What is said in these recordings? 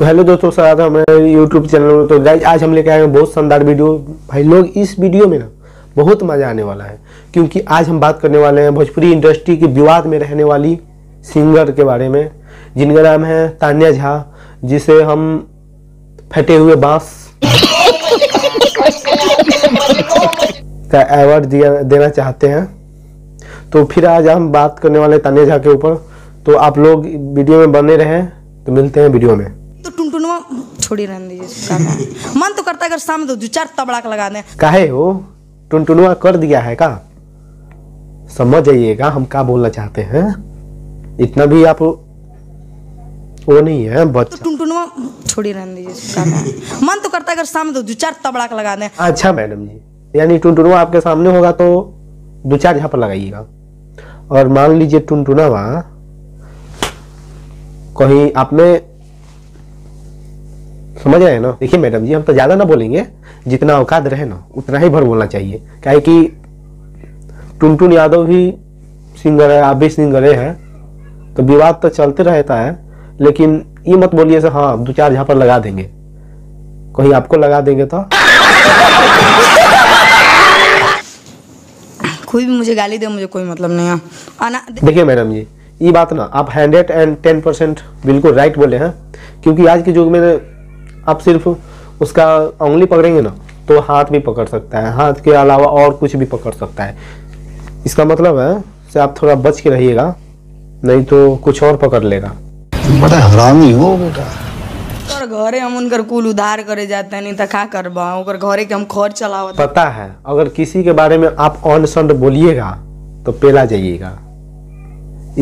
तो हेलो दोस्तों, स्वागत है हमारे यूट्यूब चैनल में। तो गाइज आज हम लेके आए हैं बहुत शानदार वीडियो। भाई लोग, इस वीडियो में ना बहुत मज़ा आने वाला है, क्योंकि आज हम बात करने वाले हैं भोजपुरी इंडस्ट्री के विवाद में रहने वाली सिंगर के बारे में, जिनका नाम है तान्या झा, जिसे हम फटे हुए बाँस का अवार्ड देना चाहते हैं। तो फिर आज हम बात करने वाले तान्या झा के ऊपर, तो आप लोग वीडियो में बने रहें। तो मिलते हैं वीडियो में। तो टुनटुनवा छोड़ी रहने दीजिए, मन तो करता है अगर शाम दो चार तबड़ाक लगा दें। काहे हो टुनटुनवा कर दिया है का? समझ आइएगा हम क्या बोलना चाहते हैं, इतना भी आप वो नहीं है बच्चा। तो टुनटुनवा छोड़ी रहने दीजिए, मन तो करता है अगर शाम दो चार तबड़ाक लगा दें। अच्छा मैडम जी, यानी टुनटुनवा आपके सामने होगा तो दो चार झापड़ लगाइएगा, और मान लीजिए टुनटुनवा कहीं आप में समझ रहे हैं ना। देखिए मैडम जी, हम तो ज़्यादा ना बोलेंगे, जितना औकात रहे ना उतना ही भर बोलना चाहिए, क्या है कि टुनटुन यादव भी सिंगर है, आप भी सिंगरे हैं, तो विवाद तो चलते रहता है। लेकिन ये मत बोलिए से हाँ दो चार झापड़ लगा देंगे, कहीं आपको लगा देंगे तो। कोई भी मुझे गाली दे, मुझे कोई मतलब नहीं है आना। देखिए मैडम जी, ये बात ना आप 110% बिल्कुल राइट बोले हैं, क्योंकि आज के युग में आप सिर्फ उसका उंगली पकड़ेंगे ना तो हाथ भी पकड़ सकता है, हाथ के अलावा और कुछ भी पकड़ सकता है। इसका मतलब है से आप थोड़ा बच के रहिएगा, नहीं तो कुछ और पकड़ लेगा। बड़ा हरामी हो बेटा, घरे हम उनकर कुल उधार करे जाते हैं, नहीं तो क्या करबा उनकर घरे के हम खर्च चलावत। पता है अगर किसी के बारे में आप ऑन संड बोलिएगा तो पेला जाइएगा,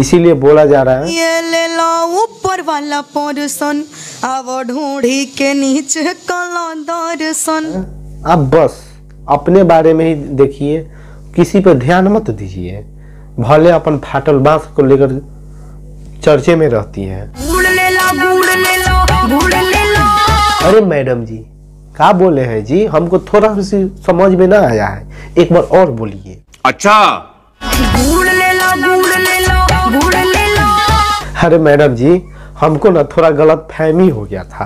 इसीलिए बोला जा रहा है ये ले लो ऊपर वाला पोर्शन, आओ ढूंढी के नीचे काला दर्शन। अब बस अपने बारे में ही देखिए, किसी पर ध्यान मत दीजिए, भले अपन फाटल बांस को लेकर चर्चे में रहती है। अरे मैडम जी क्या बोले हैं जी, हमको थोड़ा सी समझ में ना आया है, एक बार और बोलिए। अच्छा अरे मैडम जी, हमको ना थोड़ा गलत फहमी हो गया था,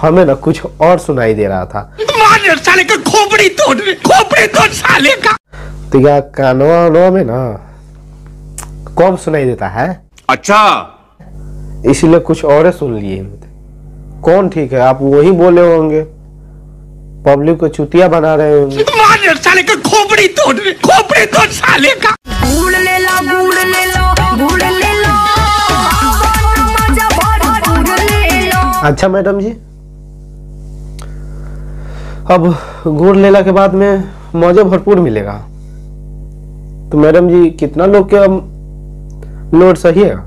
हमें ना कुछ और सुनाई दे रहा था। साले का खोपड़ी तोड़ साले का। तो क्या कानों में ना कम सुनाई देता है? अच्छा, इसलिए कुछ और सुन लिए। कौन ठीक है, आप वही बोले होंगे, पब्लिक को चुतिया बना रहे होंगे। साले का खोपड़ी तोड़ साले का। अच्छा मैडम जी, अब गुड़ लेला के बाद में मौजा भरपूर मिलेगा, तो मैडम जी कितना लोग के अब लोड सहिएगा,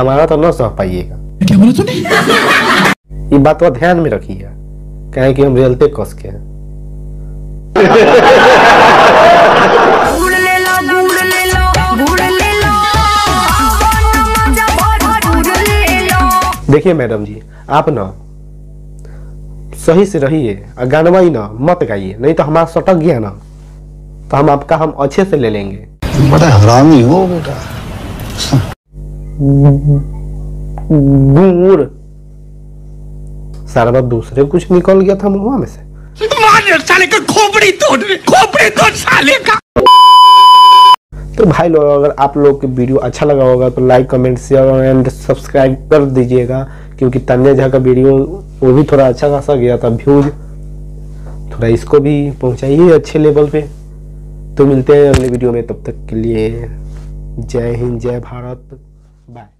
हमारा तो ना सह पाइएगा। ये बात को ध्यान में रखिएगा, कहे कि हम रेलते कस के देखिए मैडम जी, आप ना सही से रहिए, गाना ही ना मत गाइए, नहीं तो हमारा सटक गया ना तो हम आपका हम अच्छे से ले लेंगे। बड़ा हरामी हो बेटा। गुड़ सारा दूसरे कुछ निकल गया था मुंह में से। साले का खोपड़ी तोड़ साले का। तो भाई लोग, अगर आप लोग को वीडियो अच्छा लगा होगा तो like, comment, share and subscribe कर दीजिएगा, क्योंकि तान्या झा का वीडियो वो भी थोड़ा अच्छा खासा गया था व्यूज, थोड़ा इसको भी पहुंचाइए अच्छे लेवल पे। तो मिलते हैं अगले वीडियो में, तब तक के लिए जय हिंद, जय भारत, बाय।